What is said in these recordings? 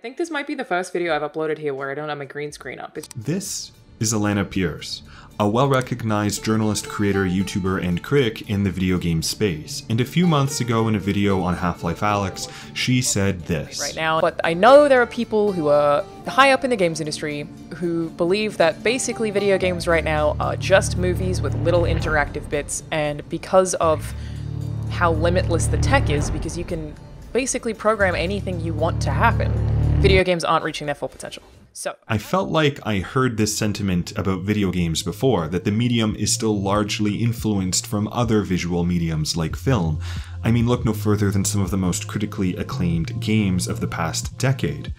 I think this might be the first video I've uploaded here where I don't have my green screen up. This is Alanah Pearce, a well-recognized journalist, creator, YouTuber, and critic in the video game space. And a few months ago in a video on Half-Life Alyx, she said this. Right now, but I know there are people who are high up in the games industry who believe that basically video games right now are just movies with little interactive bits, and because of how limitless the tech is, because you can basically program anything you want to happen, video games aren't reaching their full potential. So I felt like I heard this sentiment about video games before, that the medium is still largely influenced from other visual mediums like film. I mean, look no further than some of the most critically acclaimed games of the past decade.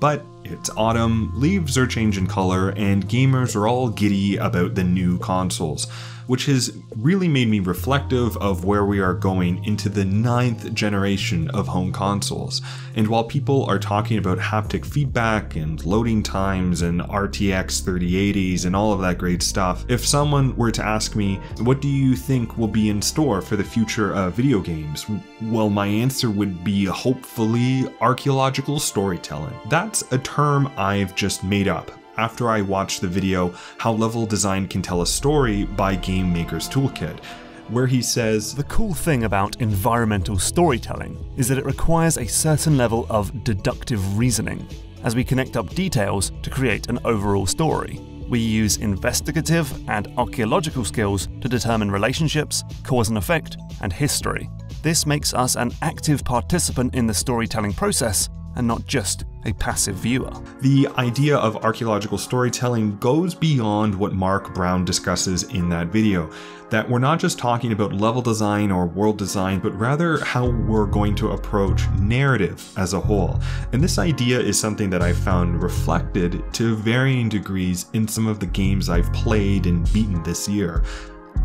But it's autumn, leaves are changing color, and gamers are all giddy about the new consoles, which has really made me reflective of where we are going into the 9th generation of home consoles. And while people are talking about haptic feedback and loading times and RTX 3080s and all of that great stuff, if someone were to ask me, what do you think will be in store for the future of video games? Well, my answer would be hopefully archaeological storytelling. That's a term I've just made up after I watched the video How Level Design Can Tell a Story by Game Maker's Toolkit, where he says, the cool thing about environmental storytelling is that it requires a certain level of deductive reasoning. As we connect up details to create an overall story, we use investigative and archaeological skills to determine relationships, cause and effect, and history. This makes us an active participant in the storytelling process and not just a passive viewer. The idea of archaeological storytelling goes beyond what Mark Brown discusses in that video, that we're not just talking about level design or world design, but rather how we're going to approach narrative as a whole. And this idea is something that I've found reflected to varying degrees in some of the games I've played and beaten this year.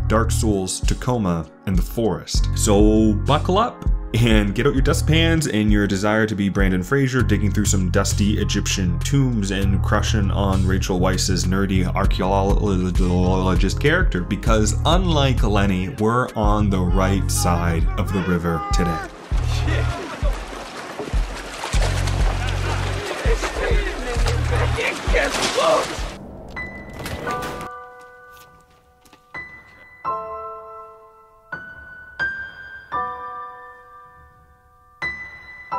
Dark Souls, Tacoma, and The Forest. So buckle up and get out your dustpans and your desire to be Brandon Fraser digging through some dusty Egyptian tombs and crushing on Rachel Weisz's nerdy archaeologist character, because unlike Lenny, we're on the right side of the river today. Yeah.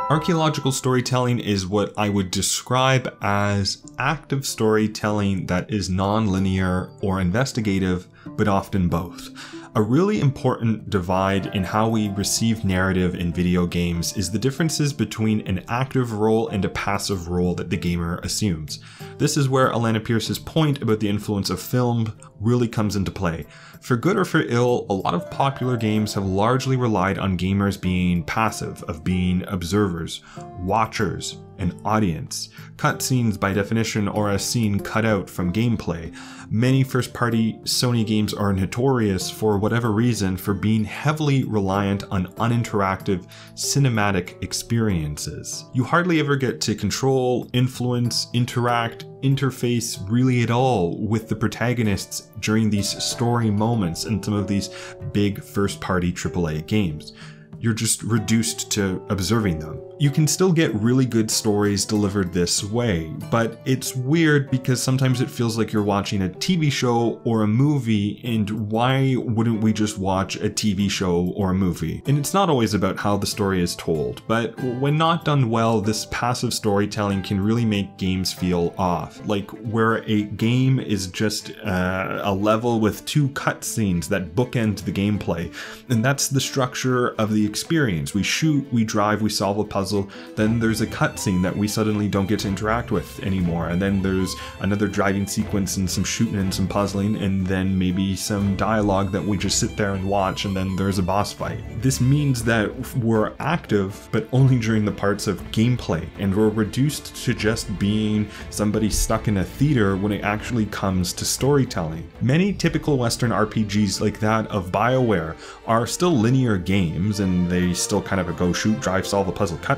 Archaeological storytelling is what I would describe as active storytelling that is non-linear or investigative, but often both. A really important divide in how we receive narrative in video games is the differences between an active role and a passive role that the gamer assumes. This is where Alanah Pearce's point about the influence of film really comes into play. For good or for ill, a lot of popular games have largely relied on gamers being passive, of being observers, watchers, an audience. Cutscenes by definition are a scene cut out from gameplay. Many first-party Sony games are notorious for whatever reason for being heavily reliant on uninteractive cinematic experiences. You hardly ever get to control, influence, interact, interface really at all with the protagonists during these story moments in some of these big first-party AAA games. You're just reduced to observing them. You can still get really good stories delivered this way, but it's weird because sometimes it feels like you're watching a TV show or a movie, and why wouldn't we just watch a TV show or a movie? And it's not always about how the story is told, but when not done well, this passive storytelling can really make games feel off. Like where a game is just a level with two cutscenes that bookend the gameplay, and that's the structure of the experience. We shoot, we drive, we solve a puzzle, then there's a cutscene that we suddenly don't get to interact with anymore, and then there's another driving sequence and some shooting and some puzzling, and then maybe some dialogue that we just sit there and watch, and then there's a boss fight. This means that we're active, but only during the parts of gameplay, and we're reduced to just being somebody stuck in a theater when it actually comes to storytelling. Many typical Western RPGs like that of BioWare are still linear games, and they still kind of a go shoot, drive, solve a puzzle cutscene.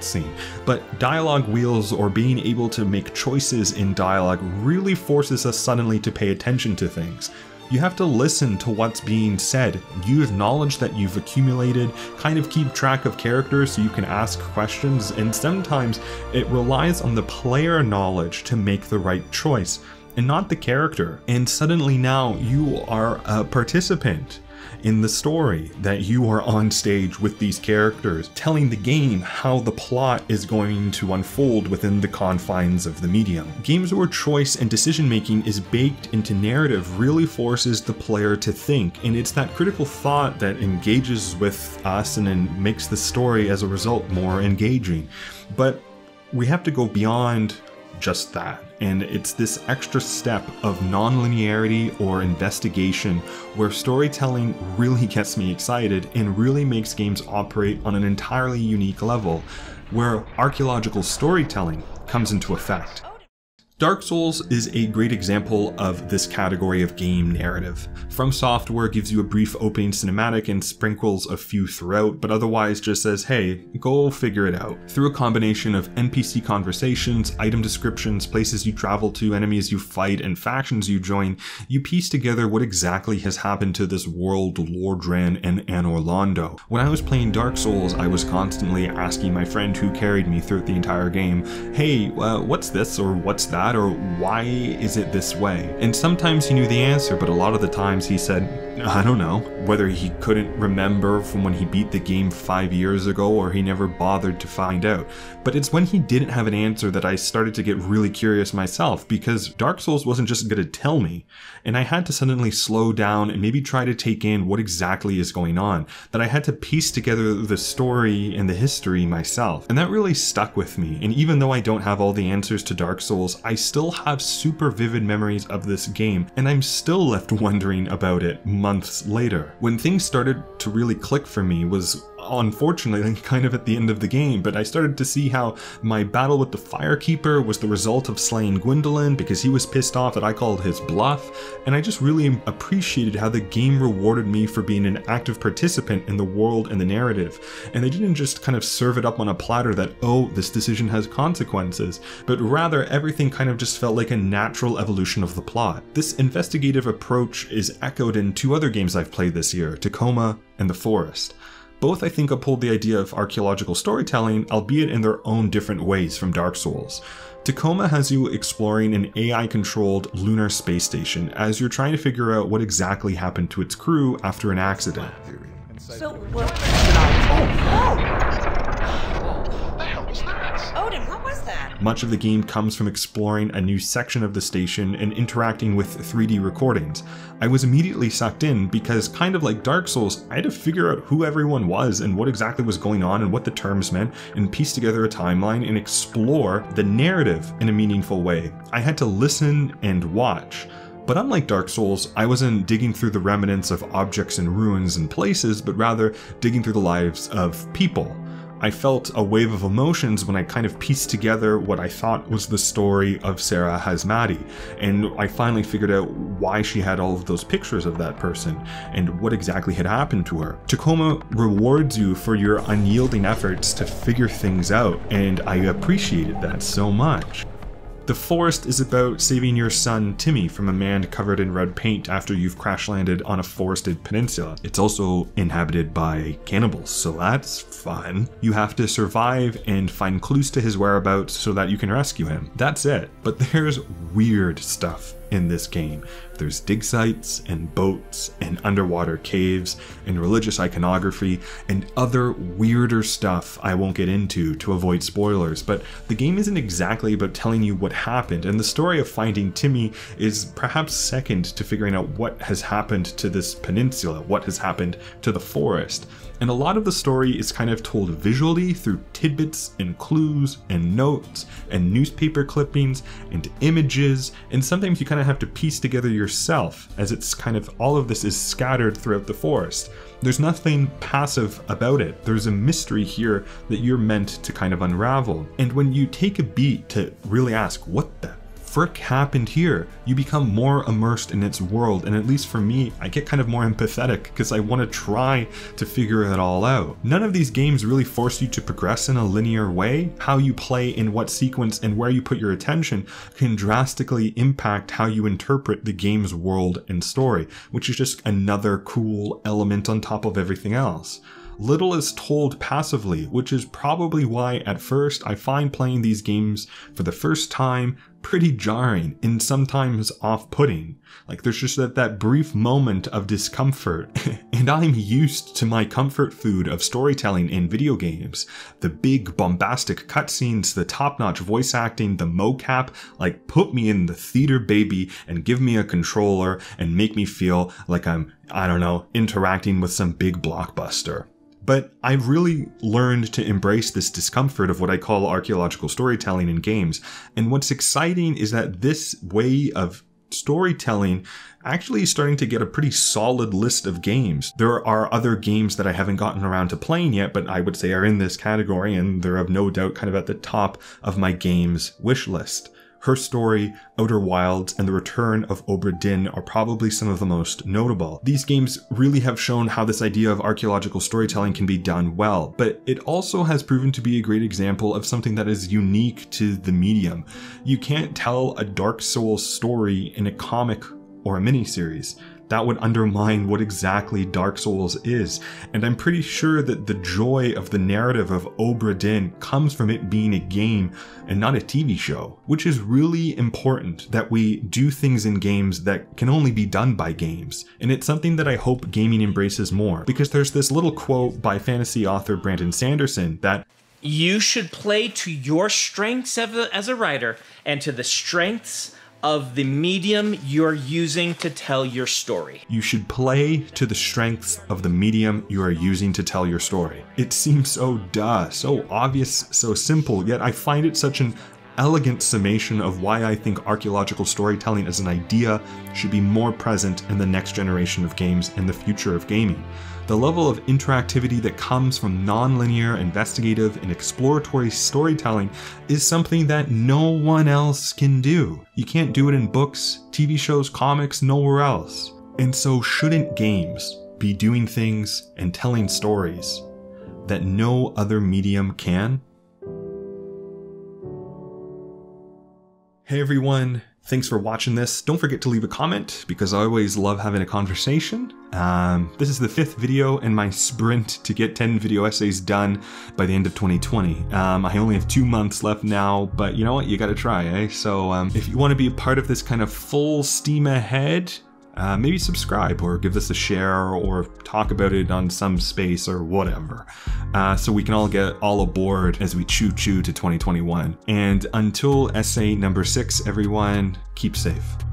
But dialogue wheels or being able to make choices in dialogue really forces us suddenly to pay attention to things. You have to listen to what's being said, use knowledge that you've accumulated, kind of keep track of characters so you can ask questions, and sometimes it relies on the player knowledge to make the right choice, and not the character. And suddenly now you are a participant in the story, that you are on stage with these characters, telling the game how the plot is going to unfold within the confines of the medium. Games where choice and decision making is baked into narrative really forces the player to think, and it's that critical thought that engages with us and then makes the story as a result more engaging. But we have to go beyond just that. And it's this extra step of non-linearity or investigation where storytelling really gets me excited and really makes games operate on an entirely unique level, where archaeological storytelling comes into effect. Dark Souls is a great example of this category of game narrative. From Software gives you a brief opening cinematic and sprinkles a few throughout, but otherwise just says, hey, go figure it out. Through a combination of NPC conversations, item descriptions, places you travel to, enemies you fight, and factions you join, you piece together what exactly has happened to this world, Lordran and Anor Londo. When I was playing Dark Souls, I was constantly asking my friend who carried me throughout the entire game, hey, what's this, or what's that? Or why is it this way? And sometimes he knew the answer, but a lot of the times he said, I don't know. Whether he couldn't remember from when he beat the game 5 years ago or he never bothered to find out. But it's when he didn't have an answer that I started to get really curious myself, because Dark Souls wasn't just going to tell me, and I had to suddenly slow down and maybe try to take in what exactly is going on, that I had to piece together the story and the history myself. And that really stuck with me, and even though I don't have all the answers to Dark Souls, I still have super vivid memories of this game, and I'm still left wondering about it months later. When things started to really click for me was, unfortunately, kind of at the end of the game, but I started to see how my battle with the Firekeeper was the result of slaying Gwyndolin because he was pissed off that I called his bluff, and I just really appreciated how the game rewarded me for being an active participant in the world and the narrative. And they didn't just kind of serve it up on a platter that, oh, this decision has consequences, but rather everything kind of just felt like a natural evolution of the plot. This investigative approach is echoed in two other games I've played this year, Tacoma and The Forest. Both, I think, uphold the idea of archaeological storytelling, albeit in their own different ways from Dark Souls. Tacoma has you exploring an AI-controlled lunar space station as you're trying to figure out what exactly happened to its crew after an accident. So, well, what the hell was that? Odin, what was that? Much of the game comes from exploring a new section of the station and interacting with 3D recordings. I was immediately sucked in because, kind of like Dark Souls, I had to figure out who everyone was and what exactly was going on and what the terms meant, and piece together a timeline and explore the narrative in a meaningful way. I had to listen and watch. But unlike Dark Souls, I wasn't digging through the remnants of objects and ruins and places, but rather digging through the lives of people. I felt a wave of emotions when I kind of pieced together what I thought was the story of Sarah Hazmati, and I finally figured out why she had all of those pictures of that person and what exactly had happened to her. Tacoma rewards you for your unyielding efforts to figure things out, and I appreciated that so much. The Forest is about saving your son Timmy from a man covered in red paint after you've crash-landed on a forested peninsula. It's also inhabited by cannibals, so that's fun. You have to survive and find clues to his whereabouts so that you can rescue him. That's it. But there's weird stuff in this game. There's dig sites and boats and underwater caves and religious iconography and other weirder stuff I won't get into to avoid spoilers, but the game isn't exactly about telling you what happened, and the story of finding Timmy is perhaps second to figuring out what has happened to this peninsula, what has happened to the forest. And a lot of the story is kind of told visually through tidbits and clues and notes and newspaper clippings and images, and sometimes you kind of have to piece together yourself, as it's kind of all of this is scattered throughout the forest. There's nothing passive about it. There's a mystery here that you're meant to kind of unravel. And when you take a beat to really ask, what the frick happened here? You become more immersed in its world, and at least for me, I get kind of more empathetic because I want to try to figure it all out. None of these games really force you to progress in a linear way. How you play, in what sequence, and where you put your attention can drastically impact how you interpret the game's world and story, which is just another cool element on top of everything else. Little is told passively, which is probably why at first I find playing these games for the first time pretty jarring and sometimes off-putting. Like, there's just that brief moment of discomfort. And I'm used to my comfort food of storytelling in video games. The big bombastic cutscenes, the top-notch voice acting, the mocap, like, put me in the theater, baby, and give me a controller and make me feel like I'm, I don't know, interacting with some big blockbuster. But I've really learned to embrace this discomfort of what I call archaeological storytelling in games. And what's exciting is that this way of storytelling actually is starting to get a pretty solid list of games. There are other games that I haven't gotten around to playing yet, but I would say are in this category, and they're of no doubt kind of at the top of my games wish list. Her Story, Outer Wilds, and The Return of Obra Dinn are probably some of the most notable. These games really have shown how this idea of archaeological storytelling can be done well, but it also has proven to be a great example of something that is unique to the medium. You can't tell a Dark Souls story in a comic or a miniseries. That would undermine what exactly Dark Souls is, and I'm pretty sure that the joy of the narrative of Obra Dinn comes from it being a game and not a TV show, which is really important, that we do things in games that can only be done by games. And it's something that I hope gaming embraces more, because there's this little quote by fantasy author Brandon Sanderson that you should play to your strengths as a writer and to the strengths of the medium you're using to tell your story. You should play to the strengths of the medium you are using to tell your story. It seems so duh, so obvious, so simple, yet I find it such an elegant summation of why I think archaeological storytelling as an idea should be more present in the next generation of games and the future of gaming. The level of interactivity that comes from non-linear, investigative, and exploratory storytelling is something that no one else can do. You can't do it in books, TV shows, comics, nowhere else. And so shouldn't games be doing things and telling stories that no other medium can? Hey everyone, thanks for watching this. Don't forget to leave a comment, because I always love having a conversation. This is the 5th video in my sprint to get 10 video essays done by the end of 2020. I only have 2 months left now, but you know what? You gotta try, eh? So if you want to be a part of this kind of full steam ahead, maybe subscribe or give this a share or talk about it on some space or whatever, so we can all get all aboard as we choo-choo to 2021. And until essay number 6, everyone, keep safe.